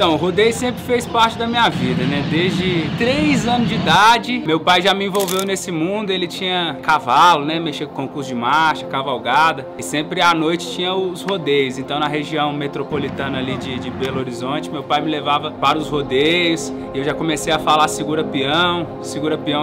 Então, o rodeio sempre fez parte da minha vida, né? Desde 3 anos de idade, meu pai já me envolveu nesse mundo. Ele tinha cavalo, né? Mexia com concurso de marcha, cavalgada. E sempre à noite tinha os rodeios. Então, na região metropolitana ali de Belo Horizonte, meu pai me levava para os rodeios. E eu já comecei a falar segura peão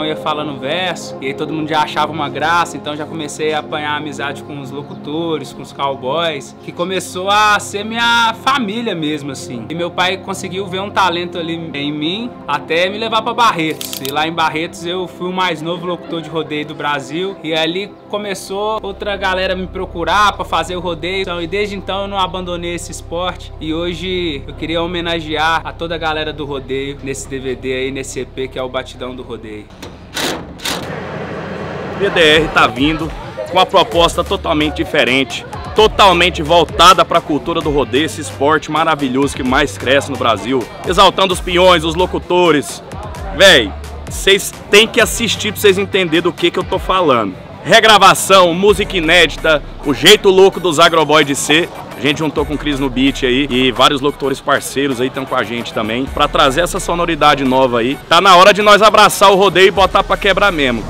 ia falando verso. E aí todo mundo já achava uma graça. Então, já comecei a apanhar amizade com os locutores, com os cowboys. Que começou a ser minha família mesmo, assim. E meu pai conseguiu ver um talento ali em mim até me levar para Barretos. E lá em Barretos eu fui o mais novo locutor de rodeio do Brasil. E ali começou outra galera me procurar para fazer o rodeio. Então, e desde então eu não abandonei esse esporte. E hoje eu queria homenagear a toda a galera do rodeio nesse DVD aí, nesse EP que é o Batidão do Rodeio. BDR tá vindo com uma proposta totalmente diferente, totalmente voltada para a cultura do rodeio, esse esporte maravilhoso que mais cresce no Brasil, exaltando os peões, os locutores. Véi, vocês têm que assistir para vocês entenderem do que eu tô falando. Regravação, música inédita, o jeito louco dos Agroboys de ser. A gente juntou com o Cris no beat aí e vários locutores parceiros aí estão com a gente também para trazer essa sonoridade nova aí. Tá na hora de nós abraçar o rodeio e botar para quebrar mesmo.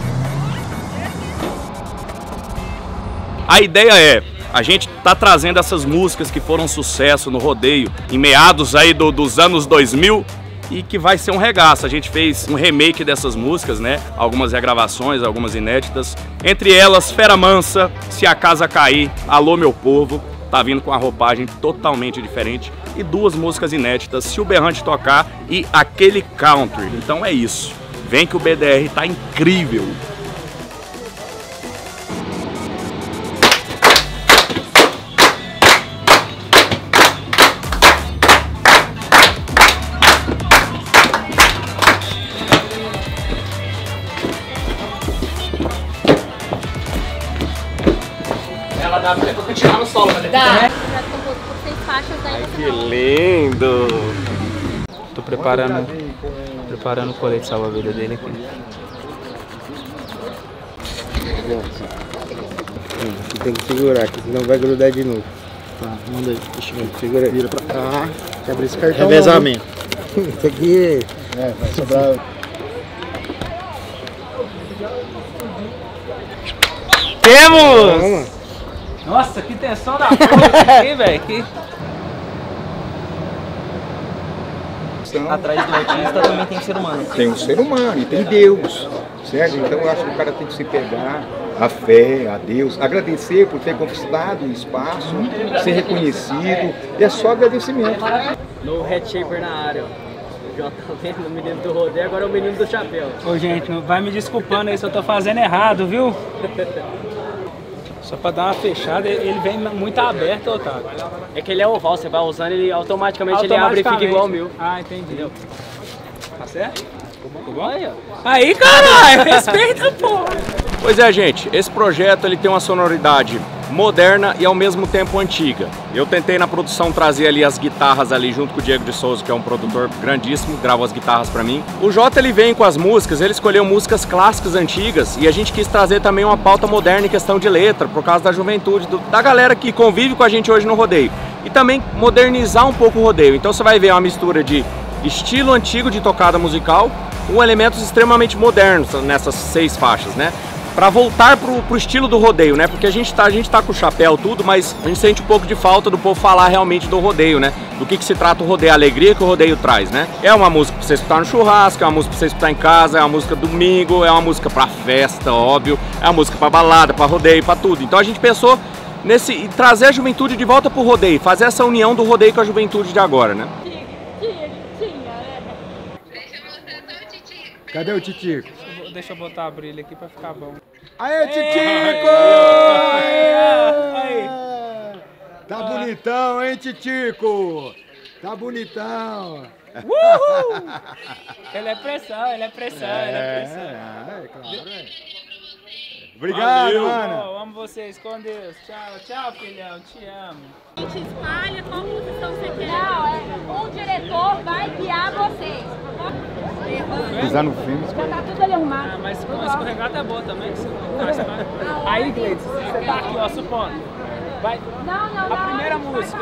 A ideia é, a gente tá trazendo essas músicas que foram sucesso no rodeio em meados aí dos anos 2000 e que vai ser um regaço. A gente fez um remake dessas músicas, né? Algumas regravações, algumas inéditas. Entre elas, Fera Mansa, Se a Casa Cair, Alô Meu Povo. Tá vindo com uma roupagem totalmente diferente. E 2 músicas inéditas, Se o Berrante Tocar e Aquele Country. Então é isso. Vem que o BDR tá incrível. Dá pra continuar no solo, né? Dá. Ai, que lindo! Tô preparando o colete salva-vida dele aqui. Você tem que segurar aqui, senão vai grudar de novo. Tá, manda aí. Deixa eu ver. Segura aí. Vira pra cá. Quer abrir esse cartão? Revezamento. Isso aqui é, vai sobrar. Temos! Vamos. Nossa, que tensão da porra aqui, velho. Que... Atrás do artista também tem ser humano. Tem um ser humano e tem Deus, certo? Então eu acho que o cara tem que se pegar a fé, a Deus, agradecer por ter conquistado o espaço, ser reconhecido. E é só agradecimento. No head shaper na área, já tá vendo o menino do rodeio, agora é o menino do chapéu. Ô gente, vai me desculpando aí se eu tô fazendo errado, viu? Só pra dar uma fechada, ele vem muito aberto, Otávio. É que ele é oval, você vai usando, ele automaticamente ele abre e fica igual o meu. Ah, entendi. Entendeu? Tá certo? Ficou bom? Aí, caralho, respeita, pô! Pois é, gente, esse projeto ele tem uma sonoridade moderna e ao mesmo tempo antiga. Eu tentei na produção trazer ali as guitarras ali junto com o Diego de Souza, que é um produtor grandíssimo, gravou as guitarras pra mim. O Jota ele vem com as músicas, ele escolheu músicas clássicas antigas e a gente quis trazer também uma pauta moderna em questão de letra, por causa da juventude, da galera que convive com a gente hoje no rodeio. E também modernizar um pouco o rodeio. Então você vai ver uma mistura de estilo antigo de tocada musical com elementos extremamente modernos nessas 6 faixas, né? Para voltar pro estilo do rodeio, né? Porque a gente tá com o chapéu tudo, mas a gente sente um pouco de falta do povo falar realmente do rodeio, né? Do que se trata o rodeio, a alegria que o rodeio traz, né? É uma música pra você escutar no churrasco, é uma música pra você escutar em casa, é uma música domingo, é uma música pra festa, óbvio, é uma música pra balada, pra rodeio, pra tudo. Então a gente pensou nesse trazer a juventude de volta pro rodeio, fazer essa união do rodeio com a juventude de agora, né? Cadê o Titico? Deixa eu botar a brilha aqui pra ficar bom. Aê, Titico! Aê! Tá bonitão, hein, Titico? Tá bonitão! Uhul! Ele é pressão, ele é pressão, ele é pressão. É claro, é. Obrigado, Ana. Eu amo vocês, com Deus. Tchau, tchau, filhão, te amo. A gente espalha qual posição você quer. Não, o diretor vai guiar vocês. Pisar no filme. Já tá tudo ali arrumado. Ah, mas escorregada é boa também. Aí, Gleydson, você tá aqui, ó, supondo. Vai. Não, a primeira música.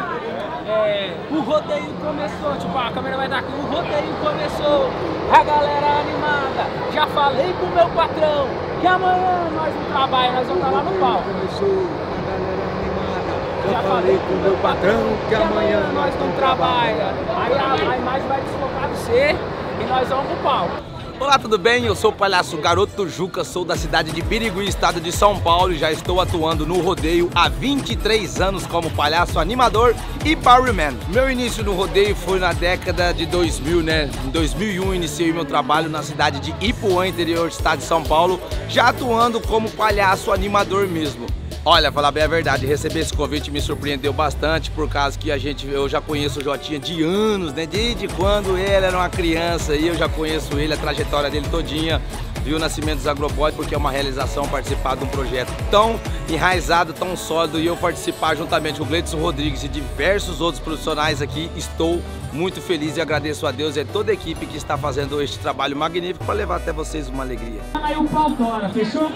O rodeio começou, tipo, a câmera vai dar aqui. O rodeio começou, a galera animada. Já falei pro meu patrão que amanhã nós não trabalhamos, nós vamos estar lá no palco. Começou, a galera animada. Já falei pro meu patrão que amanhã nós não trabalhamos. Aí a imagem vai deslocar do C e nós vamos pro palco. Olá, tudo bem? Eu sou o Palhaço Garoto Juca, sou da cidade de Birigui, estado de São Paulo, e já estou atuando no rodeio há 23 anos como palhaço animador e powerman. Meu início no rodeio foi na década de 2000, né? Em 2001 iniciei meu trabalho na cidade de Ipuã, interior do estado de São Paulo, já atuando como palhaço animador mesmo. Olha, falar bem a verdade, receber esse convite me surpreendeu bastante, por causa que eu já conheço o Jotinha de anos, né? Desde quando ele era uma criança, e eu já conheço ele, a trajetória dele todinha, vi o nascimento dos Agroboys, porque é uma realização participar de um projeto tão enraizado, tão sólido, e eu participar juntamente com o Gleydson Rodrigues e diversos outros profissionais aqui, estou muito feliz e agradeço a Deus e a toda a equipe que está fazendo este trabalho magnífico para levar até vocês uma alegria. Aí o pau fora, fechou?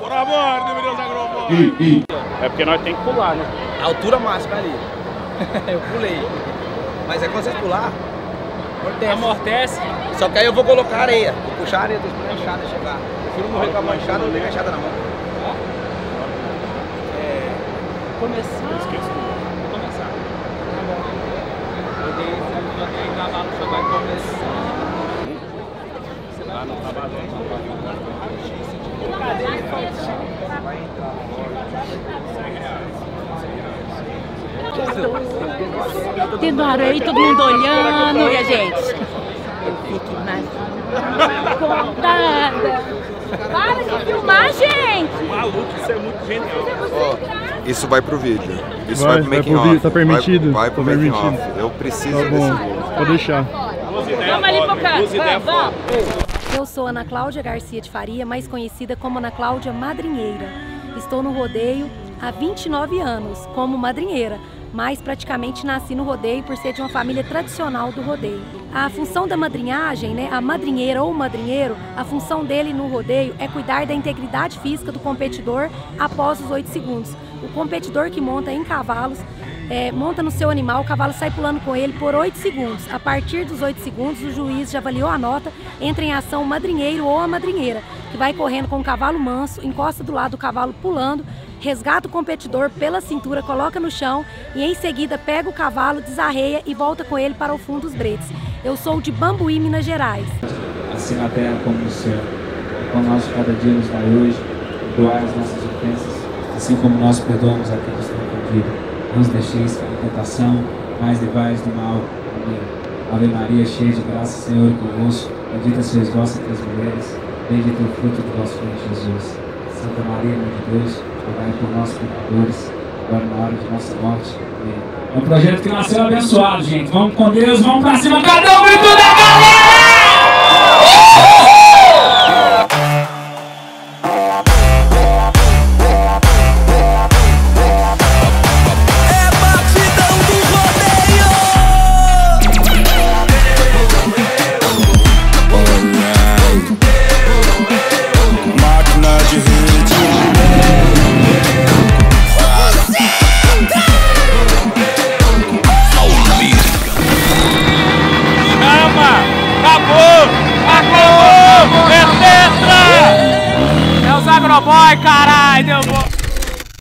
Por amor de Deus, Agroboys! É porque nós temos que pular, né? A altura máxima ali. Eu pulei. Mas é quando vocês pular, amortece. Amortece. Só que aí eu vou colocar areia. Vou puxar a areia, tô esperando a enxada chegar. Eu prefiro morrer com a manchada ou pegar a enxada na mão. Começando. Esqueci. Vou começar. Tá bom. Eu dei cavalo, já vai começar. Ah, não tá valendo. Cadê ele? Vai entrar. Tendo areia, todo mundo olhando, e a gente? Eu fico mais contada. Para de filmar, gente! Maluco, isso é muito genial. Oh, isso vai pro vídeo. Isso vai pro making-off. Tá permitido? Vai pro making-off. Eu preciso desse vídeo. Vou deixar. Vamos ali pro carro. Eu sou Ana Cláudia Garcia de Faria, mais conhecida como Ana Cláudia Madrinheira. Estou no rodeio há 29 anos, como madrinheira, mas praticamente nasci no rodeio por ser de uma família tradicional do rodeio. A função da madrinhagem, né, a madrinheira ou madrinheiro, a função dele no rodeio é cuidar da integridade física do competidor após os 8 segundos. O competidor que monta em cavalos, monta no seu animal, o cavalo sai pulando com ele por 8 segundos. A partir dos 8 segundos, o juiz já avaliou a nota, entra em ação o madrinheiro ou a madrinheira, que vai correndo com o cavalo manso, encosta do lado do cavalo pulando, resgata o competidor pela cintura, coloca no chão e em seguida pega o cavalo, desarreia e volta com ele para o fundo dos bretes. Eu sou de Bambuí, Minas Gerais. Assim na terra como no céu, o nosso cada dia nos dá hoje, perdoai as nossas ofensas, assim como nós perdoamos a quem nos tem ofendido. Não nos deixeis cair em tentação, mas livrai-nos do mal. Amém. Ave Maria, cheia de graça, Senhor é convosco. Bendita sois vós entre as mulheres, bendito o fruto do vosso ventre, Jesus. Santa Maria, Mãe de Deus, rogai por nós, pecadores, agora na hora de nossa morte. Amém. É um projeto que nasceu abençoado, gente. Vamos com Deus, vamos pra cima, cada um e toda a galera!